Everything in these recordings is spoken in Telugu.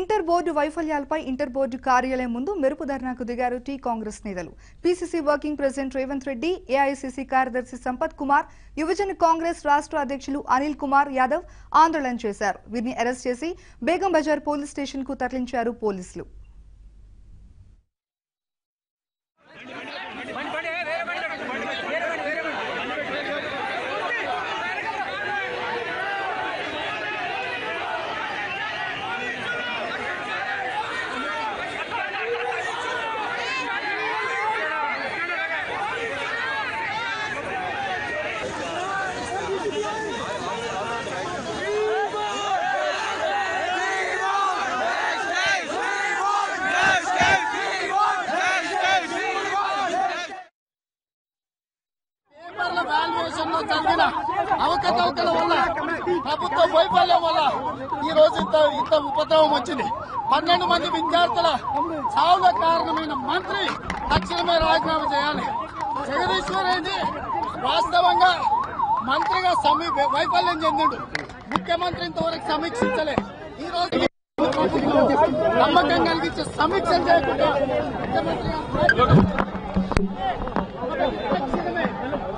ఇంటర్ బోర్డు వైఫల్యాలపై ఇంటర్ బోర్డు కార్యాలయం ముందు మెరుపు ధర్నాకు దిగారు టీ కాంగ్రెస్ నేతలు. PCC working president Revanth Reddy, AICC కార్యదర్శి సంపత్ కుమార్, యువజన కాంగ్రెస్ రాష్ట్ర అధ్యక్షులు అనిల్ కుమార్ యాదవ్ ఆందోళన చేశారు. వీరిని అరెస్ట్ చేసి బేగం బజార్ పోలీస్ స్టేషన్ కు తరలించారు పోలీసులు. అవకతవకల వల్ల, ప్రభుత్వ వైఫల్యం వల్ల ఈ రోజు ఇంత ఉపద్రవం వచ్చింది. 12 మంది విద్యార్థుల చావుల కారణమైన మంత్రి తక్షణమే రాజీనామా చేయాలి. జగదీశ్వర్ రెడ్డి వాస్తవంగా మంత్రిగా వైఫల్యం చెందిండు. ముఖ్యమంత్రి ఇంతవరకు సమీక్షించలే. ఈ రోజు నమ్మకం కలిగించే సమీక్షలు చేయకుండా ముఖ్యమంత్రి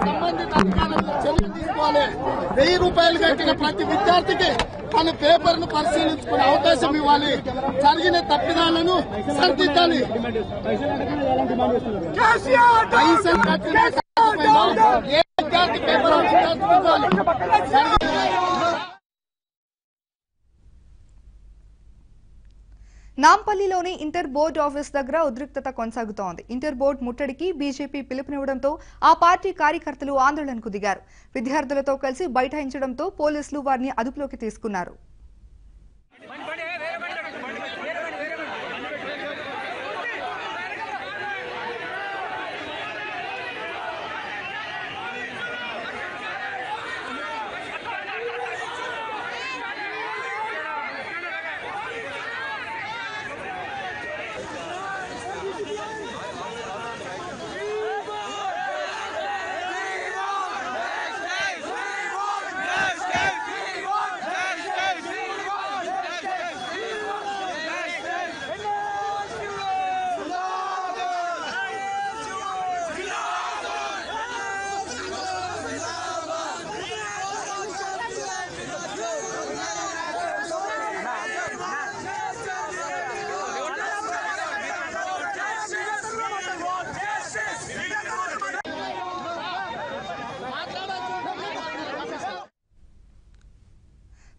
సంబంధిత అధికారులకు చర్యలు తీసుకోవాలి. 1000 రూపాయలు కట్టిన ప్రతి విద్యార్థికి తన పేపర్ ను పరిశీలించుకునే అవకాశం ఇవ్వాలి. జరిగిన తప్పిదాలను సరిదిద్దాలి. ఏ విద్యార్థి పేపర్ నాంపల్లిలోని ఇంటర్ బోర్డు ఆఫీస్ దగ్గర ఉద్రిక్తత కొనసాగుతోంది. ఇంటర్ బోర్డు ముట్టడికి బీజేపీ పిలుపునివ్వడంతో ఆ పార్టీ కార్యకర్తలు ఆందోళనకు దిగారు. విద్యార్థులతో కలిసి బైఠాయించడంతో పోలీసులు వారిని అదుపులోకి తీసుకున్నారు.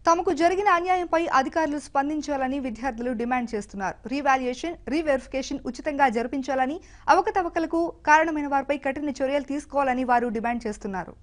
తమకు జరిగిన అన్యాయంపై అధికారులు స్పందించాలని విద్యార్థులు డిమాండ్ చేస్తున్నారు. రీవాల్యుయేషన్, రీవెరిఫికేషన్ ఉచితంగా జరిపించాలని, అవకతవకలకు కారణమైన వారిపై కఠిన చర్యలు తీసుకోవాలని వారు డిమాండ్ చేస్తున్నారు.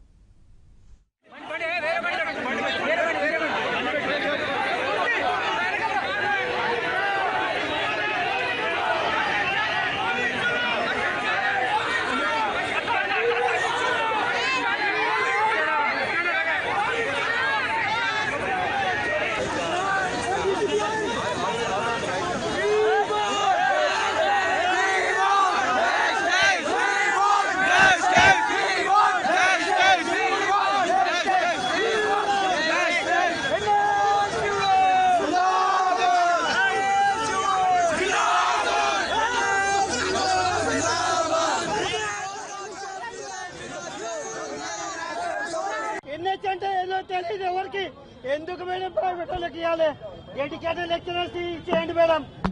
ఎవరికి ఎందుకు మేడం ప్రైవేట్ వాళ్ళకి ఇవ్వాలి? ఎడ్యుకేటెడ్ లెక్చరర్స్ ఇచ్చేయండి మేడం.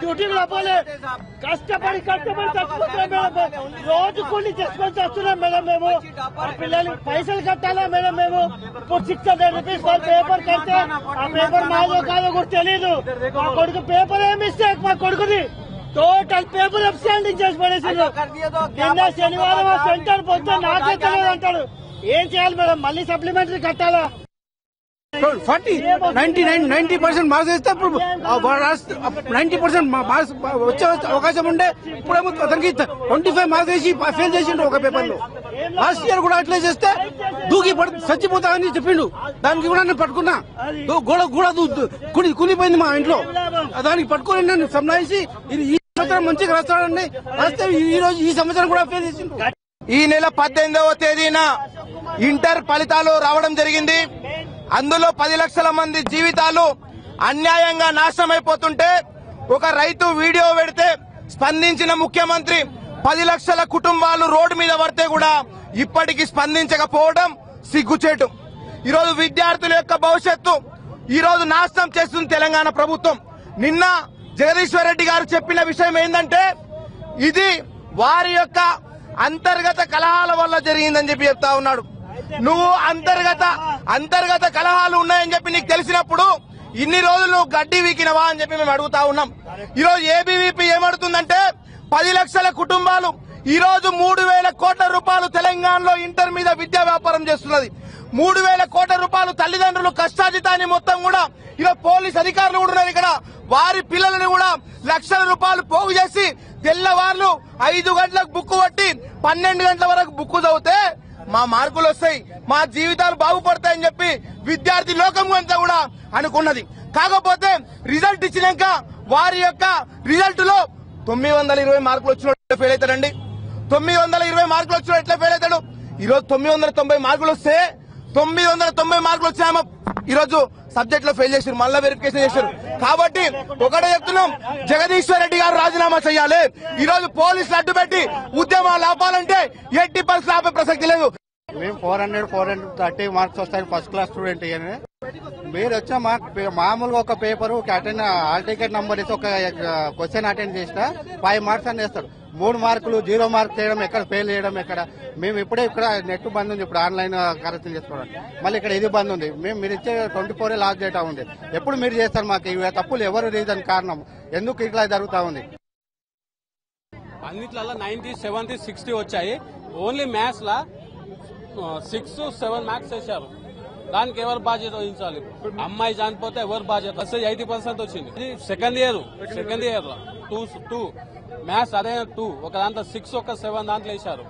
డ్యూటీలో పోలే కష్టపడి చచ్చిపోతున్నాం. రోజు కొన్ని చేసుకొని చేస్తున్నాం మేడం. మేము పిల్లలు పైసలు కట్టాలా మేడం? మేము ఇప్పుడు 600 రూపీస్ పేపర్ కడితే ఆ పేపర్ మాదో కాదో కూడా తెలియదు. మా కొడుకు పేపర్ ఏ మిస్టేక్? మా కొడుకుది టోటల్ పేపర్ అబ్స్టాండింగ్ చేసి పడేసారు. నిన్న శనివారం సెంటర్ పోతే నాకే తెలియదు అంటాడు. ఏం చేయాలి మేడం? మళ్ళీ సప్లిమెంటరీ కట్టాలా? 90% మార్క్స్ ఇస్తే ఇప్పుడు 90% మార్క్స్ వచ్చే అవకాశం ఉండే. ఇప్పుడు అతనికి 25 మార్క్స్ వేసి ఫెయిల్ చేసిండు ఒక పేపర్ లో. లాస్ట్ ఇయర్ కూడా అట్లే చేస్తే దూకి చచ్చిపోతామని చెప్పిండు. దానికి కూడా నేను పట్టుకున్నా, గోడ కూడా కూలిపోయింది మా ఇంట్లో. దానికి పట్టుకుని నన్ను సంలాయించి ఈ సంవత్సరం మంచిగా రాస్తాడండి, రాస్తే ఈ రోజు ఈ సంవత్సరం కూడా ఫెయిల్ చేసిండు. ఈ నెల 18వ తేదీన ఇంటర్ ఫలితాలు రావడం జరిగింది. అందులో 10 లక్షల మంది జీవితాలు అన్యాయంగా నాశనమైపోతుంటే ఒక రైతు వీడియో పెడితే స్పందించిన ముఖ్యమంత్రి 10 లక్షల కుటుంబాలు రోడ్డు మీద పడితే కూడా ఇప్పటికీ స్పందించకపోవడం సిగ్గుచేటు. ఈరోజు విద్యార్థుల యొక్క భవిష్యత్తు ఈరోజు నాశనం చేస్తుంది తెలంగాణ ప్రభుత్వం. నిన్న జగదీశ్వర్ రెడ్డి గారు చెప్పిన విషయం ఏంటంటే ఇది వారి యొక్క అంతర్గత కలహాల వల్ల జరిగిందని చెప్పి చెప్తా ఉన్నాడు. నువ్వు అంతర్గత కలహాలు ఉన్నాయని చెప్పి నీకు తెలిసినప్పుడు ఇన్ని రోజులు నువ్వు గడ్డి వీకినవా అని చెప్పి మేము అడుగుతా ఉన్నాం. ఈరోజు ఏబీవీపీ ఏమడుతుందంటే 10 లక్షల కుటుంబాలు ఈరోజు 3,000 కోట్ల రూపాయలు తెలంగాణలో ఇంటర్ మీద విద్యా వ్యాపారం చేస్తున్నది. 3,000 కోట్ల రూపాయలు తల్లిదండ్రులు కష్టాజితాన్ని మొత్తం కూడా ఈరోజు పోలీస్ అధికారులు కూడా ఉన్నారు ఇక్కడ. వారి పిల్లలను కూడా లక్షల రూపాయలు పోగు చేసి తెల్లవార్లు 5 గంటలకు బుక్కు పట్టి 12 గంటల వరకు బుక్కు చదివితే మా మార్కులు వస్తాయి, మా జీవితాలు బాగుపడతాయని చెప్పి విద్యార్థి లోకం అంతా కూడా అనుకున్నది. కాకపోతే రిజల్ట్ ఇచ్చినాక వారి యొక్క రిజల్ట్ లో 920 మార్కులు వచ్చిన ఫెయిల్ అవుతాడండి. 920 మార్కులు వచ్చిన ఎట్లా ఫెయిల్ అవుతాడు? ఈరోజు 990 మార్కులు వస్తే 990 మార్కులు వచ్చామా ఈరోజు సబ్జెక్ట్ లో ఫెయిల్ చేశారు, మళ్ళా వెరిఫికేషన్ చేశారు. కాబట్టి ఒకటే చెప్తున్నాం, జగదీశ్వర్ రెడ్డి గారు రాజీనామా చేయాలి. ఈరోజు పోలీసులు అడ్డు పెట్టి ఉద్యమాలు ఆపాలంటే 80% ఆపే ప్రసక్తి లేదు. మేము 430 మార్క్స్ వస్తాయి ఫస్ట్ క్లాస్ స్టూడెంట్. మీరు వచ్చిన మామూలుగా ఒక paper attend hall ticket number ఇస్తే ఒక క్వశ్చన్ అటెండ్ చేసినా 5 మార్క్స్ అని వేస్తారు. 3 మార్కులు 0 మార్క్స్ చేయడం ఎక్కడ, ఫెయిల్ చేయడం ఎక్కడ? మేము ఇప్పుడే ఇక్కడ నెట్ బంద్ ఉంది, ఇప్పుడు ఆన్లైన్ కరెక్షన్ చేసుకోవడం, మళ్ళీ ఇక్కడ ఇది బంద్ ఉంది. మీరు ఇచ్చే 24 లాస్ట్ డేటా ఉంది. ఎప్పుడు మీరు చేస్తారు మాకు ఇవి తప్పులు? ఎవరు రీజన్ కారణం ఎందుకు ఇట్లా జరుగుతా ఉంది? అన్నిట్లలో 90, 70, 60 వచ్చాయి. ఓన్లీ మ్యాథ్స్ లా 6, 7 మార్క్స్ వేశారు. దానికి ఎవరు బాధ్యత వహించాలి? అమ్మాయి చనిపోతే ఎవరు బాధ్యత? అసలు 80% వచ్చింది. ఇది సెకండ్ ఇయర్ 2 మ్యాథ్స్ అదే 2, ఒక దాంట్లో 6, ఒక 7 దాంట్లో వేశారు.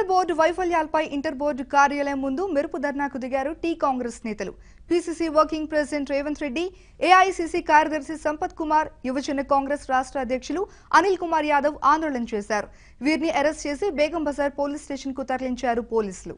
ఇంటర్ బోర్డు వైఫల్యాలపై ఇంటర్ బోర్డు కార్యాలయం ముందు మెరుపు ధర్నాకు దిగారు టీ కాంగ్రెస్ నేతలు. PCC working president Revanth Reddy, AICC కార్యదర్శి సంపత్ కుమార్, యువజన కాంగ్రెస్ రాష్ట్ర అధ్యక్షులు అనిల్ కుమార్ యాదవ్ ఆందోళన చేశారు. వీరిని అరెస్ట్ చేసి బేగం బజార్ పోలీస్ స్టేషన్ కు తరలించారు పోలీసులు.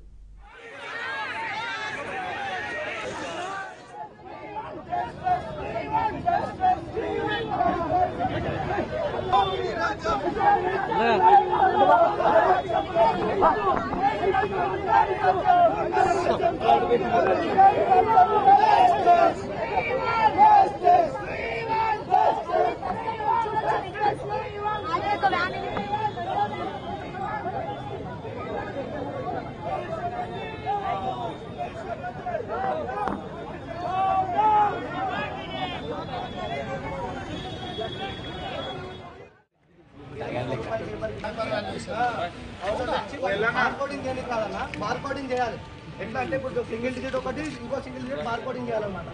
బార్కోడింగ్ చేయడానికి కాదన్నా, బార్కోడింగ్ చేయాలి. ఎట్లా అంటే ఇప్పుడు సింగిల్ టికెట్ ఒకటి, ఇంకో సింగిల్ టికెట్ బార్కోడింగ్ చేయాలన్నమాట.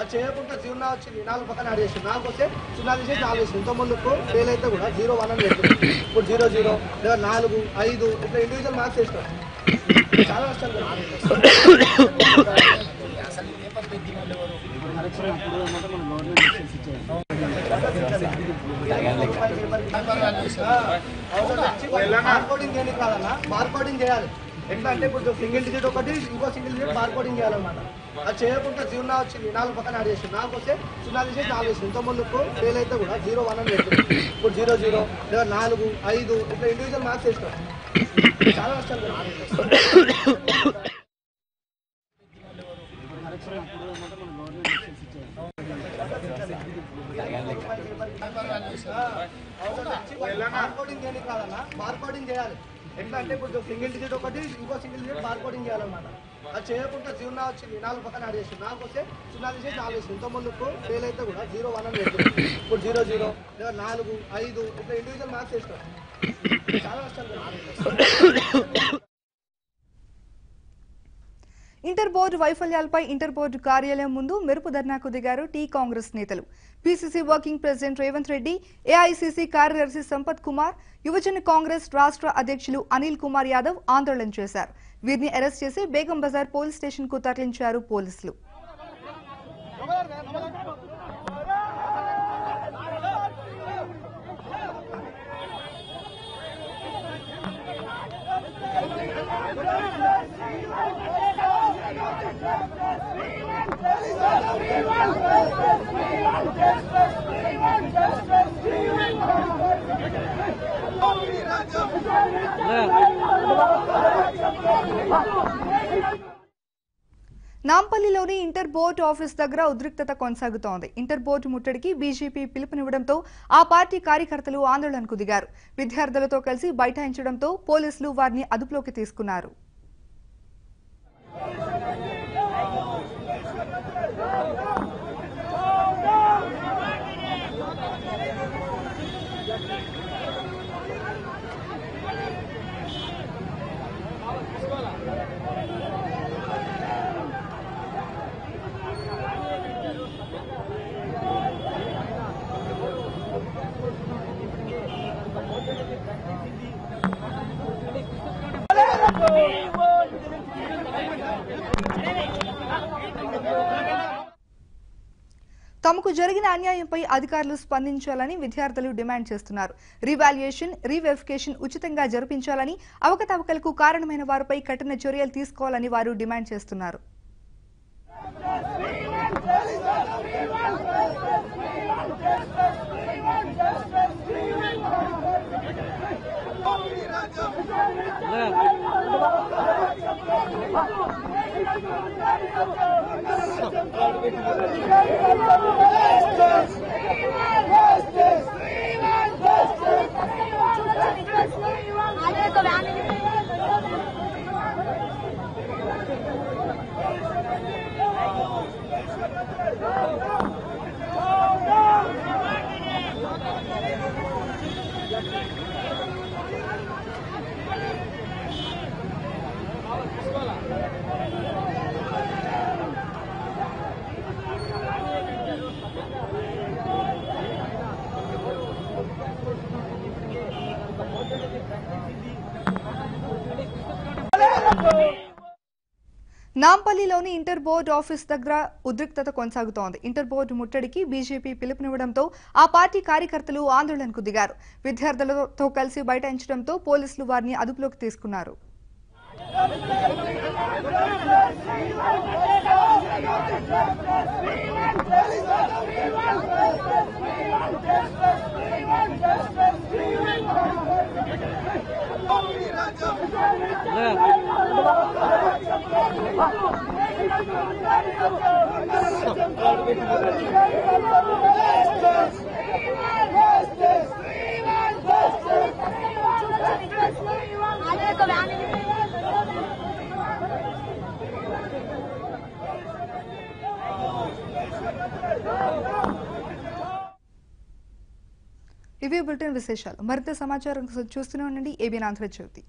అది చేయకుండా జీవనా వచ్చి నాలుగు పక్కన యాడ్ చేసి, నాకు వస్తే సున్నా తీసేసి నాలుగు వేసి, ఇంత ముందుకు ఫెయిల్ అయితే కూడా 0-1 అని చేస్తుంది. ఇప్పుడు 0-0 లేదా 4-5 ఇట్లా ఇండివిజువల్ మార్క్స్ చేస్తాం. చాలా కష్టాలు అసలు ఏ పద్ధతి బార్కోడింగ్ చేయడానికి కాదన్నా, బార్కోడింగ్ చేయాలి. ఎట్లా అంటే ఇప్పుడు సింగిల్ టికెట్ ఒకటి, ఇంకో సింగిల్ టికెట్ బార్కోడింగ్ చేయాలన్నమాట. అది చేయకుండా జీవనా వచ్చి నాలుగు పక్కన యాడ్ చేసి, నాకు వస్తే సున్నా తీసేసి నాలుగు వేసి, ఇంత ముందుకు ఫెయిల్ అయితే కూడా 0-1 అని చేస్తుంది. ఇప్పుడు 0-0 లేదా 4-5 ఇట్లా ఇండివిజువల్ మార్క్స్ చేస్తాం. చాలా కష్టాలు బార్కోడింగ్ చేయడానికి కాదన్నా, బార్కోడింగ్ చేయాలి. ఎట్లా అంటే ఇప్పుడు సింగిల్ టికెట్ ఒకటి, ఇంకో సింగిల్ టికెట్ బార్కోడింగ్ చేయాలన్నమాట. అది చేయకుండా జీవనా వచ్చి నాలుగు పక్కన యాడ్ చేసి, నాకు వస్తే సున్నా తీసేసి నాలుగు వేసి, ఇంత ముందుకు ఫెయిల్ అయితే కూడా 0-1 అని చేస్తుంది. ఇప్పుడు 0-0 లేదా 4-5 ఇట్లా ఇండివిజువల్ మార్క్స్ చేస్తాం. చాలా కష్టాలు ఇంటర్ బోర్డు వైఫల్యాలపై ఇంటర్ బోర్డు కార్యాలయం ముందు మెరుపు ధర్నాకు దిగారు టీ కాంగ్రెస్ నేతలు. PCC working president Revanth Reddy, AICC కార్యదర్శి సంపత్ కుమార్, యువజన కాంగ్రెస్ రాష్ట్ర అధ్యక్షులు అనిల్ కుమార్ యాదవ్ ఆందోళన చేశారు. వీరిని అరెస్ట్ చేసి బేగం బజార్ పోలీస్ స్టేషన్ కు తరలించారు పోలీసులు. నాంపల్లిలోని ఇంటర్ బోర్డు ఆఫీస్ దగ్గర ఉద్రిక్తత కొనసాగుతోంది. ఇంటర్ బోర్డు ముట్టడికి బీజేపీ పిలుపునివ్వడంతో ఆ పార్టీ కార్యకర్తలు ఆందోళనకు దిగారు. విద్యార్థులతో కలిసి బైఠాయించడంతో పోలీసులు వారిని అదుపులోకి తీసుకున్నారు. తమకు జరిగిన అన్యాయంపై అధికారులు స్పందించాలని విద్యార్థులు డిమాండ్ చేస్తున్నారు. రీవాల్యుయేషన్, రీవెరిఫికేషన్ ఉచితంగా జరిపించాలని, అవకతవకలకు కారణమైన వారిపై కఠిన చర్యలు తీసుకోవాలని వారు డిమాండ్ చేస్తున్నారు. నాంపల్లిలోని ఇంటర్ బోర్డ్ ఆఫీస్ దగ్గర ఉద్రిక్తత కొనసాగుతోంది. ఇంటర్ బోర్డ్ ముట్టడికి బీజేపీ పిలుపునివ్వడంతో ఆ పార్టీ కార్యకర్తలు ఆందోళనకు దిగారు. విద్యార్థులతో కలిసి బైఠాయించడంతో పోలీసులు వారిని అదుపులోకి తీసుకున్నారు. ఇవి బులెటిన్ విశేషాలు. మరింత సమాచారం చూస్తూనే ఉండండి ఏబీఎన్ ఆంధ్రజ్యోతి.